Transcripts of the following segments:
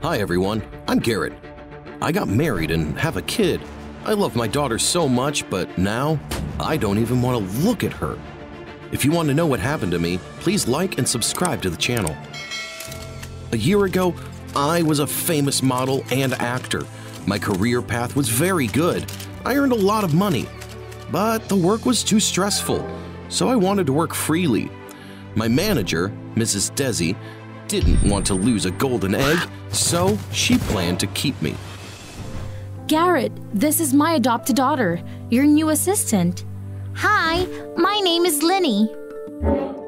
Hi everyone, I'm Garrett. I got married and have a kid. I love my daughter so much, but now I don't even want to look at her. If you want to know what happened to me, please like and subscribe to the channel. A year ago, I was a famous model and actor. My career path was very good. I earned a lot of money, but the work was too stressful, so I wanted to work freely. My manager, Mrs. Desi, didn't want to lose a golden egg, so she planned to keep me. Garrett, this is my adopted daughter, your new assistant. Hi, my name is Linny.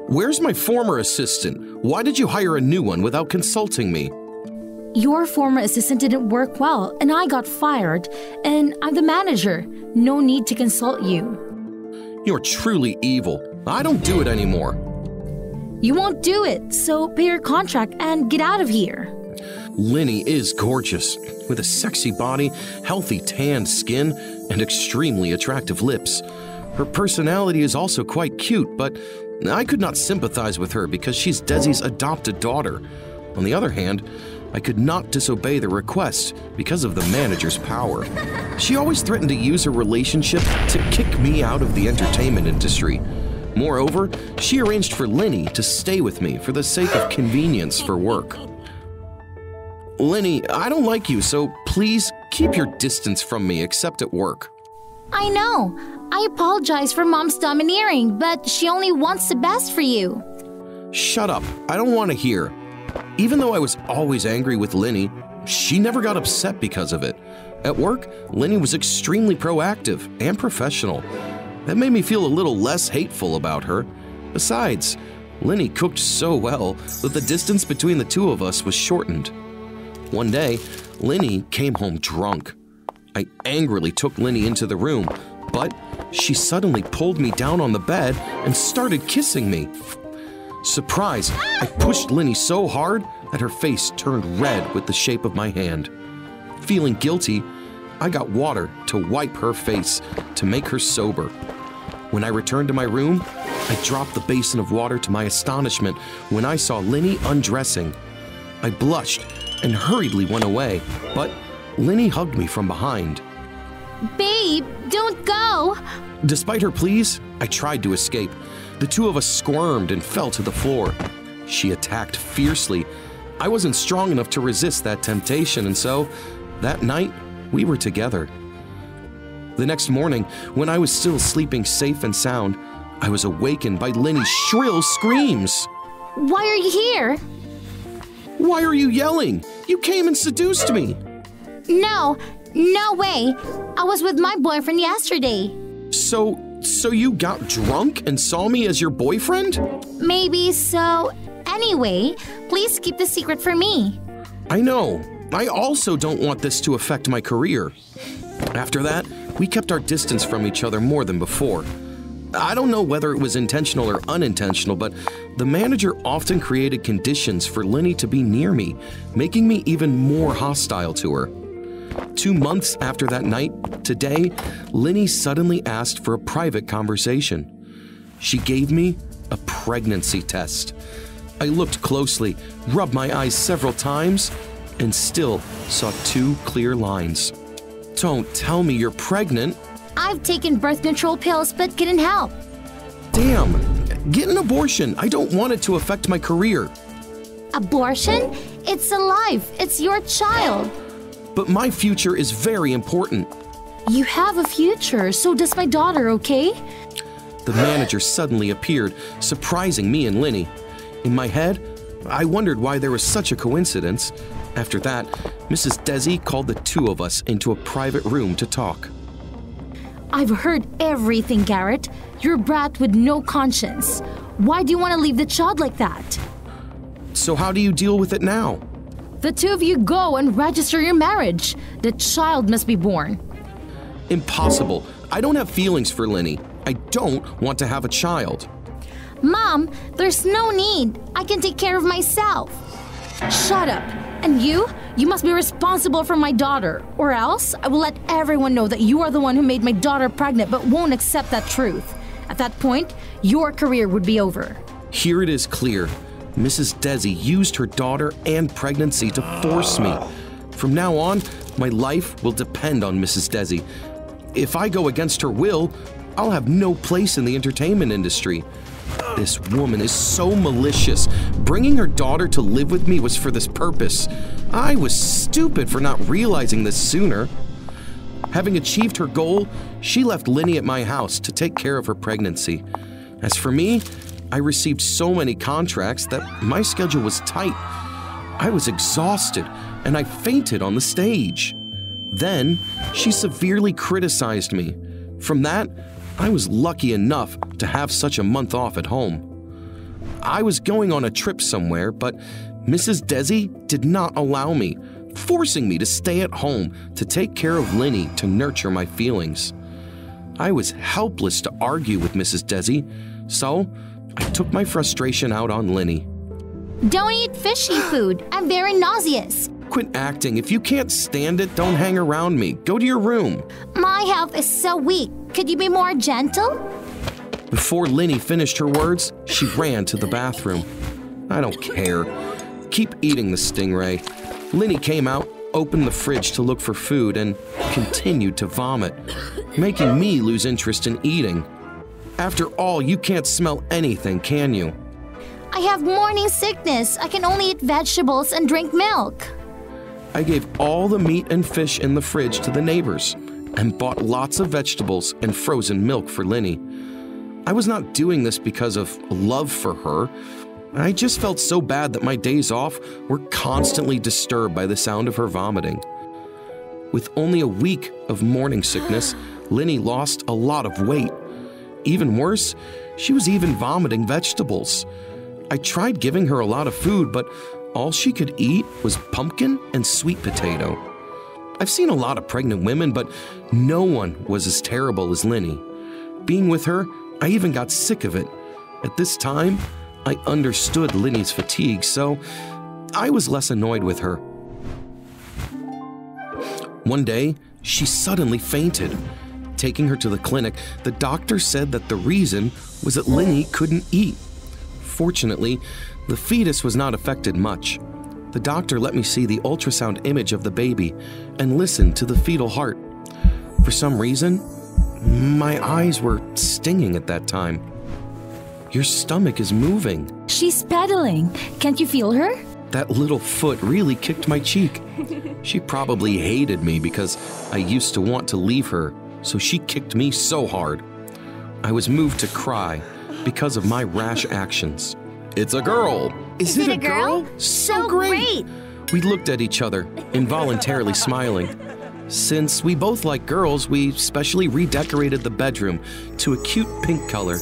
Where's my former assistant? Why did you hire a new one without consulting me? Your former assistant didn't work well, and I got fired, and I'm the manager. No need to consult you. You're truly evil. I don't do it anymore. You won't do it, so pay your contract and get out of here. Linny is gorgeous, with a sexy body, healthy tanned skin, and extremely attractive lips. Her personality is also quite cute, but I could not sympathize with her because she's Desi's adopted daughter. On the other hand, I could not disobey the request because of the manager's power. She always threatened to use her relationship to kick me out of the entertainment industry. Moreover, she arranged for Linny to stay with me for the sake of convenience for work. Linny, I don't like you, so please keep your distance from me except at work. I know. I apologize for Mom's domineering, but she only wants the best for you. Shut up. I don't want to hear. Even though I was always angry with Linny, she never got upset because of it. At work, Linny was extremely proactive and professional. That made me feel a little less hateful about her. Besides, Linny cooked so well that the distance between the two of us was shortened. One day, Linny came home drunk. I angrily took Linny into the room, but she suddenly pulled me down on the bed and started kissing me. Surprised, I pushed Linny so hard that her face turned red with the shape of my hand. Feeling guilty, I got water to wipe her face to make her sober. When I returned to my room, I dropped the basin of water to my astonishment when I saw Linny undressing. I blushed and hurriedly went away, but Linny hugged me from behind. Babe, don't go! Despite her pleas, I tried to escape. The two of us squirmed and fell to the floor. She attacked fiercely. I wasn't strong enough to resist that temptation, and so that night we were together. The next morning, when I was still sleeping safe and sound, I was awakened by Linny's shrill screams. Why are you here? Why are you yelling? You came and seduced me. No, no way. I was with my boyfriend yesterday. So you got drunk and saw me as your boyfriend? Maybe so. Anyway, please keep the secret for me. I know. I also don't want this to affect my career. After that, we kept our distance from each other more than before. I don't know whether it was intentional or unintentional, but the manager often created conditions for Linny to be near me, making me even more hostile to her. 2 months after that night, today, Linny suddenly asked for a private conversation. She gave me a pregnancy test. I looked closely, rubbed my eyes several times, and still saw 2 clear lines. Don't tell me you're pregnant. I've taken birth control pills, but couldn't help. Damn, get an abortion. I don't want it to affect my career. Abortion? It's alive. It's your child. But my future is very important. You have a future, so does my daughter, okay? The manager suddenly appeared, surprising me and Linny. In my head, I wondered why there was such a coincidence. After that, Mrs. Desi called the two of us into a private room to talk. I've heard everything, Garrett. You're a brat with no conscience. Why do you want to leave the child like that? So how do you deal with it now? The two of you go and register your marriage. The child must be born. Impossible. I don't have feelings for Linny. I don't want to have a child. Mom, there's no need. I can take care of myself. Shut up. And you must be responsible for my daughter, or else I will let everyone know that you are the one who made my daughter pregnant but won't accept that truth. At that point, your career would be over. Here it is clear. Mrs. Desi used her daughter and pregnancy to force me. From now on, my life will depend on Mrs. Desi. If I go against her will, I'll have no place in the entertainment industry. This woman is so malicious. Bringing her daughter to live with me was for this purpose. I was stupid for not realizing this sooner. Having achieved her goal, she left Linny at my house to take care of her pregnancy. As for me, I received so many contracts that my schedule was tight. I was exhausted, and I fainted on the stage. Then, she severely criticized me. From that, I was lucky enough to have such a month off at home. I was going on a trip somewhere, but Mrs. Desi did not allow me, forcing me to stay at home to take care of Linny to nurture my feelings. I was helpless to argue with Mrs. Desi, so I took my frustration out on Linny. Don't eat fishy food. I'm very nauseous. Quit acting. If you can't stand it, don't hang around me. Go to your room. My health is so weak. Could you be more gentle? Before Linny finished her words, she ran to the bathroom. I don't care. Keep eating the stingray. Linny came out, opened the fridge to look for food, and continued to vomit, making me lose interest in eating. After all, you can't smell anything, can you? I have morning sickness. I can only eat vegetables and drink milk. I gave all the meat and fish in the fridge to the neighbors and bought lots of vegetables and frozen milk for Linny. I was not doing this because of love for her. I just felt so bad that my days off were constantly disturbed by the sound of her vomiting. With only a week of morning sickness, Linny lost a lot of weight. Even worse, she was even vomiting vegetables. I tried giving her a lot of food, but all she could eat was pumpkin and sweet potato. I've seen a lot of pregnant women, but no one was as terrible as Linny. Being with her, I even got sick of it. At this time, I understood Linny's fatigue, so I was less annoyed with her. One day, she suddenly fainted. Taking her to the clinic, the doctor said that the reason was that Linny couldn't eat. Fortunately, the fetus was not affected much. The doctor let me see the ultrasound image of the baby and listen to the fetal heart. For some reason, my eyes were stinging at that time. Your stomach is moving. She's pedaling. Can't you feel her? That little foot really kicked my cheek. She probably hated me because I used to want to leave her, so she kicked me so hard. I was moved to cry because of my rash actions. It's a girl. Is it a girl? So great. We looked at each other, involuntarily smiling. Since we both like girls, we specially redecorated the bedroom to a cute pink color.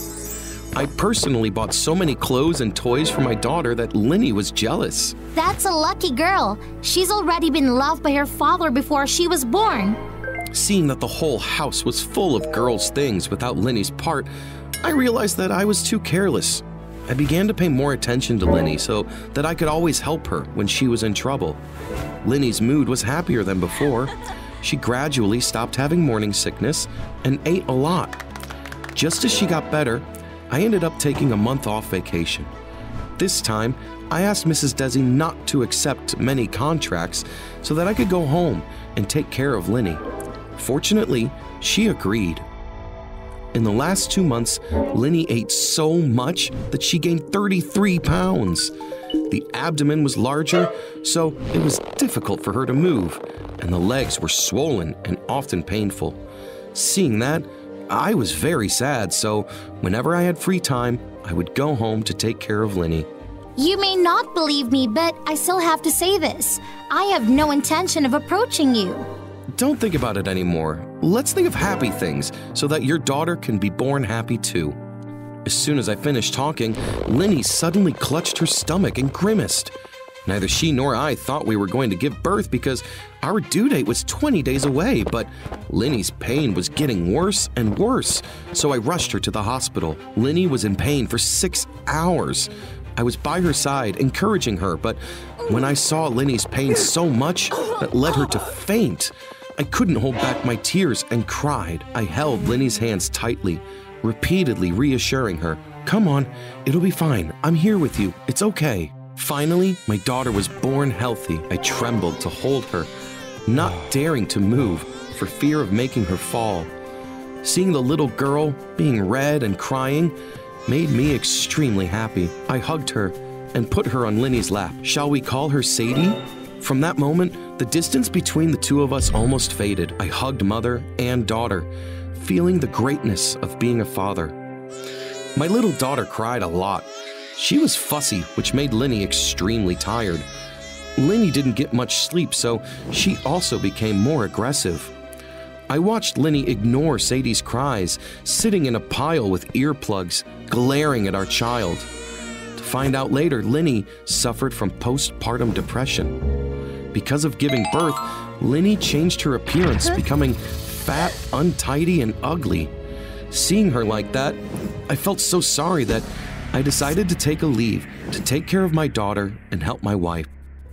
I personally bought so many clothes and toys for my daughter that Linny was jealous. That's a lucky girl. She's already been loved by her father before she was born. Seeing that the whole house was full of girls' things without Linny's part, I realized that I was too careless. I began to pay more attention to Linny so that I could always help her when she was in trouble. Linny's mood was happier than before. She gradually stopped having morning sickness and ate a lot. Just as she got better, I ended up taking a month off vacation. This time, I asked Mrs. Desi not to accept many contracts so that I could go home and take care of Linny. Fortunately, she agreed. In the last 2 months, Linny ate so much that she gained 33 pounds. The abdomen was larger, so it was difficult for her to move, and the legs were swollen and often painful. Seeing that, I was very sad, so whenever I had free time, I would go home to take care of Linny. You may not believe me, but I still have to say this. I have no intention of approaching you. Don't think about it anymore. Let's think of happy things so that your daughter can be born happy too. As soon as I finished talking, Linny suddenly clutched her stomach and grimaced. Neither she nor I thought we were going to give birth because our due date was 20 days away, but Linny's pain was getting worse and worse, so I rushed her to the hospital. Linny was in pain for 6 hours. I was by her side, encouraging her, but when I saw Linny's pain so much that led her to faint, I couldn't hold back my tears and cried. I held Linny's hands tightly, repeatedly reassuring her Come on, it'll be fine. I'm here with you. It's okay. Finally, my daughter was born healthy. I trembled to hold her, not daring to move for fear of making her fall. Seeing the little girl being red and crying made me extremely happy. I hugged her and put her on Linny's lap. Shall we call her Sadie? From that moment, the distance between the two of us almost faded. I hugged mother and daughter, feeling the greatness of being a father. My little daughter cried a lot. She was fussy, which made Linny extremely tired. Linny didn't get much sleep, so she also became more aggressive. I watched Linny ignore Sadie's cries, sitting in a pile with earplugs, glaring at our child. To find out later, Linny suffered from postpartum depression. Because of giving birth, Linny changed her appearance, becoming fat, untidy, and ugly. Seeing her like that, I felt so sorry that I decided to take a leave to take care of my daughter and help my wife.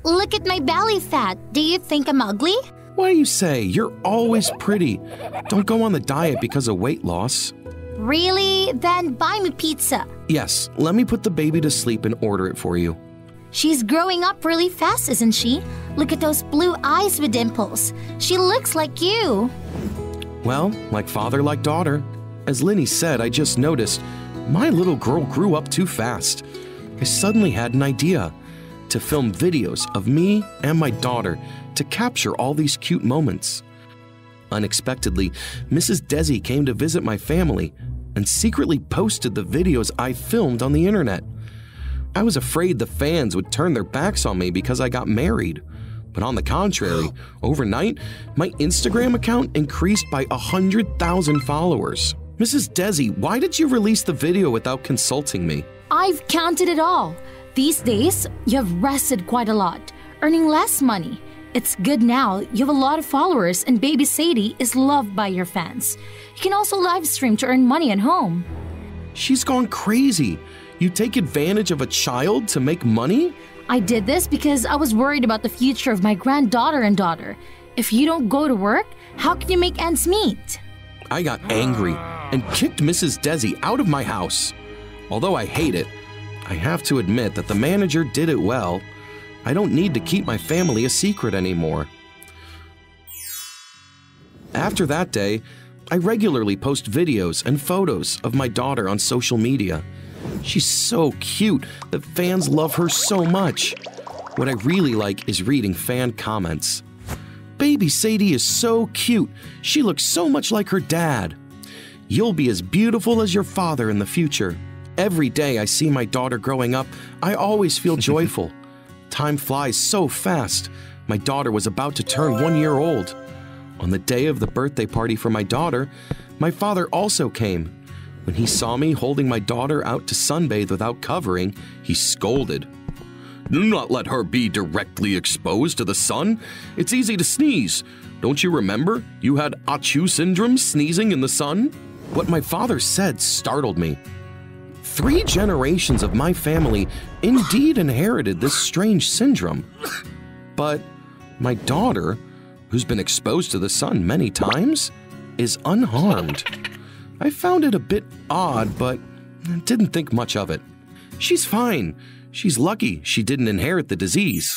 Look at my belly fat. Do you think I'm ugly? Why do you say? You're always pretty. Don't go on the diet because of weight loss. Really? Then buy me pizza. Yes, let me put the baby to sleep and order it for you. She's growing up really fast, isn't she? Look at those blue eyes with dimples. She looks like you. Well, like father, like daughter. As Linny said, I just noticed my little girl grew up too fast. I suddenly had an idea to film videos of me and my daughter to capture all these cute moments. Unexpectedly, Mrs. Desi came to visit my family and secretly posted the videos I filmed on the internet. I was afraid the fans would turn their backs on me because I got married. But on the contrary, overnight, my Instagram account increased by 100,000 followers. Mrs. Desi, why did you release the video without consulting me? I've counted it all. These days, you have rested quite a lot, earning less money. It's good now, you have a lot of followers, and baby Sadie is loved by your fans. You can also live stream to earn money at home. She's gone crazy. You take advantage of a child to make money? I did this because I was worried about the future of my granddaughter and daughter. If you don't go to work, how can you make ends meet? I got angry and kicked Mrs. Desi out of my house. Although I hate it, I have to admit that the manager did it well. I don't need to keep my family a secret anymore. After that day, I regularly post videos and photos of my daughter on social media. She's so cute that fans love her so much. What I really like is reading fan comments. Baby Sadie is so cute. She looks so much like her dad. You'll be as beautiful as your father in the future. Every day I see my daughter growing up, I always feel joyful. Time flies so fast. My daughter was about to turn 1 year old. On the day of the birthday party for my daughter, my father also came. When he saw me holding my daughter out to sunbathe without covering, he scolded. Do not let her be directly exposed to the sun. It's easy to sneeze. Don't you remember? You had Achoo Syndrome sneezing in the sun? What my father said startled me. 3 generations of my family indeed inherited this strange syndrome. But my daughter, who's been exposed to the sun many times, is unharmed. I found it a bit odd, but didn't think much of it. She's fine. She's lucky she didn't inherit the disease.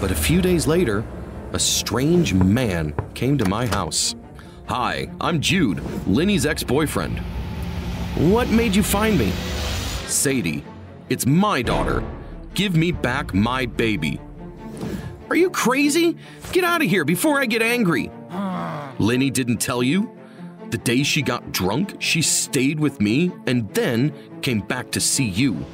But a few days later, a strange man came to my house. Hi, I'm Jude, Linny's ex-boyfriend. What made you find me? Sadie, it's my daughter. Give me back my baby. Are you crazy? Get out of here before I get angry. Linny didn't tell you? The day she got drunk, she stayed with me and then came back to see you.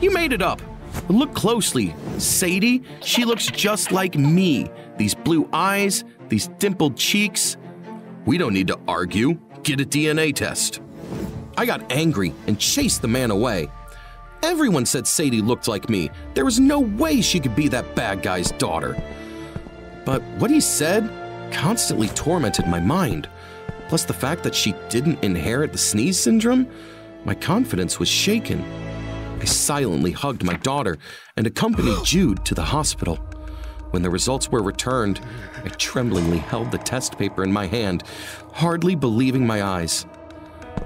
You made it up. Look closely. Sadie, she looks just like me. These blue eyes, these dimpled cheeks. We don't need to argue. Get a DNA test. I got angry and chased the man away. Everyone said Sadie looked like me. There was no way she could be that bad guy's daughter. But what he said constantly tormented my mind. Plus the fact that she didn't inherit the sneeze syndrome, my confidence was shaken. I silently hugged my daughter and accompanied Jude to the hospital. When the results were returned, I tremblingly held the test paper in my hand, hardly believing my eyes.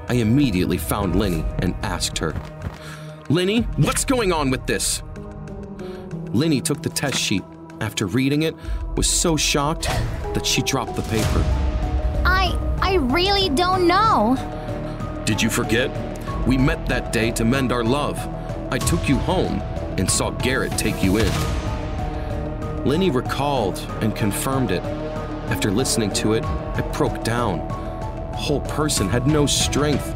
I immediately found Linny and asked her, "Linny, what's going on with this?" Linny took the test sheet. After reading it, was so shocked that she dropped the paper. I really don't know. Did you forget? We met that day to mend our love. I took you home and saw Garrett take you in. Linny recalled and confirmed it. After listening to it, I broke down. The whole person had no strength.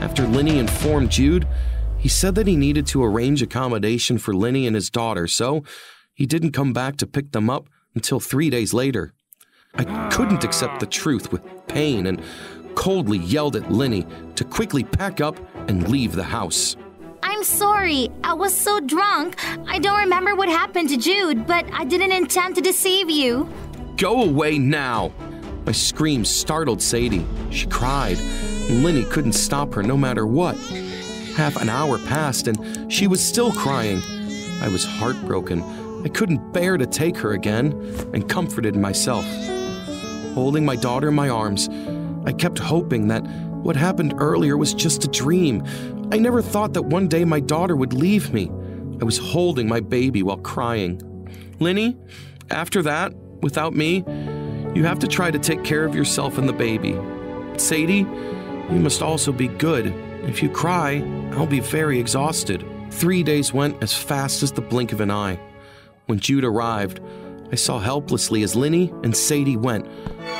After Linny informed Jude, he said that he needed to arrange accommodation for Linny and his daughter, so he didn't come back to pick them up until 3 days later. I couldn't accept the truth with pain and coldly yelled at Linny to quickly pack up and leave the house. I'm sorry. I was so drunk. I don't remember what happened to Jude, but I didn't intend to deceive you. Go away now! My screams startled Sadie. She cried, and Linny couldn't stop her no matter what. Half an hour passed, and she was still crying. I was heartbroken. I couldn't bear to take her again and comforted myself. Holding my daughter in my arms, I kept hoping that what happened earlier was just a dream. I never thought that one day my daughter would leave me. I was holding my baby while crying. Linny, after that, without me, you have to try to take care of yourself and the baby. Sadie, you must also be good. If you cry, I'll be very exhausted. 3 days went as fast as the blink of an eye. When Jude arrived, I saw helplessly as Linny and Sadie went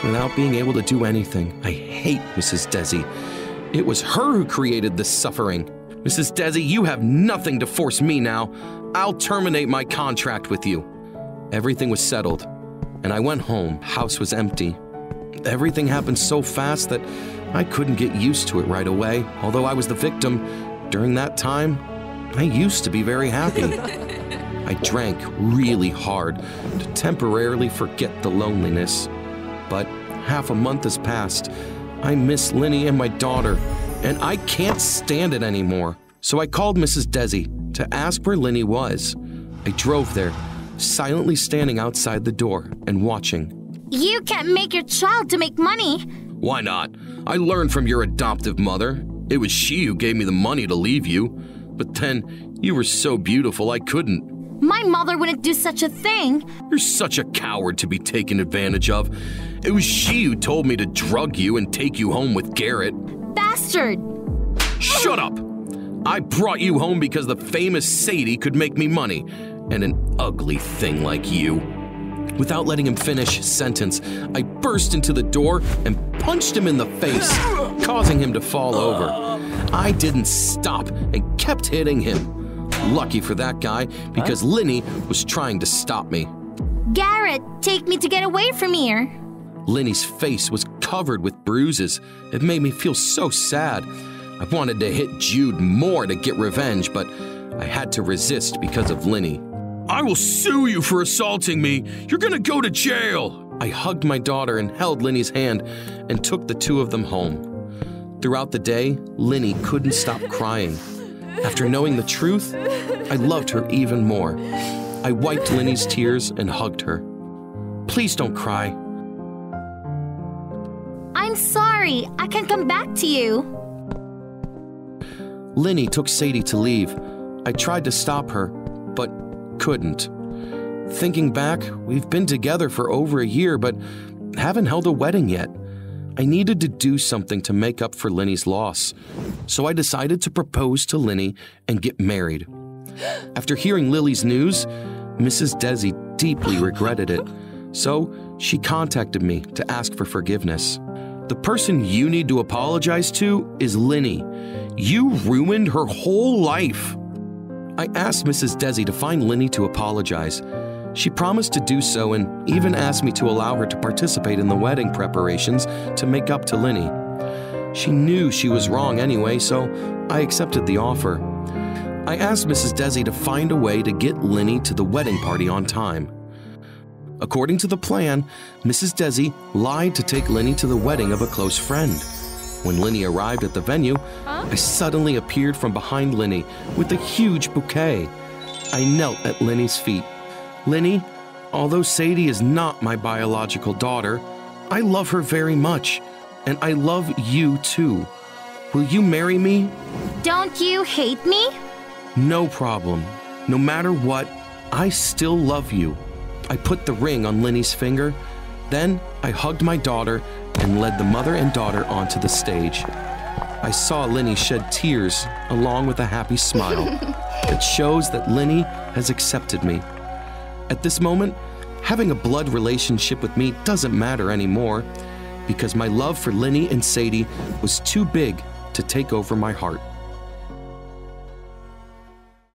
without being able to do anything. I hate Mrs. Desi. It was her who created this suffering. Mrs. Desi, you have nothing to force me now. I'll terminate my contract with you. Everything was settled, and I went home. House was empty. Everything happened so fast that I couldn't get used to it right away. Although I was the victim, during that time, I used to be very happy. I drank really hard to temporarily forget the loneliness. But half a month has passed. I miss Linny and my daughter, and I can't stand it anymore. So I called Mrs. Desi to ask where Linny was. I drove there, silently standing outside the door and watching. You can't make your child to make money. Why not? I learned from your adoptive mother. It was she who gave me the money to leave you. But then, you were so beautiful I couldn't. My mother wouldn't do such a thing. You're such a coward to be taken advantage of. It was she who told me to drug you and take you home with Garrett. Bastard! Shut up! I brought you home because the famous Sadie could make me money, and an ugly thing like you. Without letting him finish his sentence, I burst into the door and punched him in the face, causing him to fall over. I didn't stop and kept hitting him. Lucky for that guy, because Linny was trying to stop me. Garrett, take me to get away from here. Linny's face was covered with bruises. It made me feel so sad. I wanted to hit Jude more to get revenge, but I had to resist because of Linny. I will sue you for assaulting me. You're gonna go to jail. I hugged my daughter and held Linny's hand and took the two of them home. Throughout the day, Linny couldn't stop crying. After knowing the truth, I loved her even more. I wiped Linny's tears and hugged her. Please don't cry. I'm sorry. I can come back to you. Linny took Sadie to leave. I tried to stop her, but couldn't. Thinking back, we've been together for over a year, but haven't held a wedding yet. I needed to do something to make up for Linny's loss, so I decided to propose to Linny and get married. After hearing Lily's news, Mrs. Desi deeply regretted it, so she contacted me to ask for forgiveness. The person you need to apologize to is Linny. You ruined her whole life. I asked Mrs. Desi to find Linny to apologize. She promised to do so and even asked me to allow her to participate in the wedding preparations to make up to Linny. She knew she was wrong anyway, so I accepted the offer. I asked Mrs. Desi to find a way to get Linny to the wedding party on time. According to the plan, Mrs. Desi lied to take Linny to the wedding of a close friend. When Linny arrived at the venue, I suddenly appeared from behind Linny with a huge bouquet. I knelt at Linny's feet. Linny, although Sadie is not my biological daughter, I love her very much, and I love you too. Will you marry me? Don't you hate me? No problem. No matter what, I still love you. I put the ring on Linny's finger. Then I hugged my daughter and led the mother and daughter onto the stage. I saw Linny shed tears along with a happy smile that shows that Linny has accepted me. At this moment, having a blood relationship with me doesn't matter anymore because my love for Linny and Sadie was too big to take over my heart.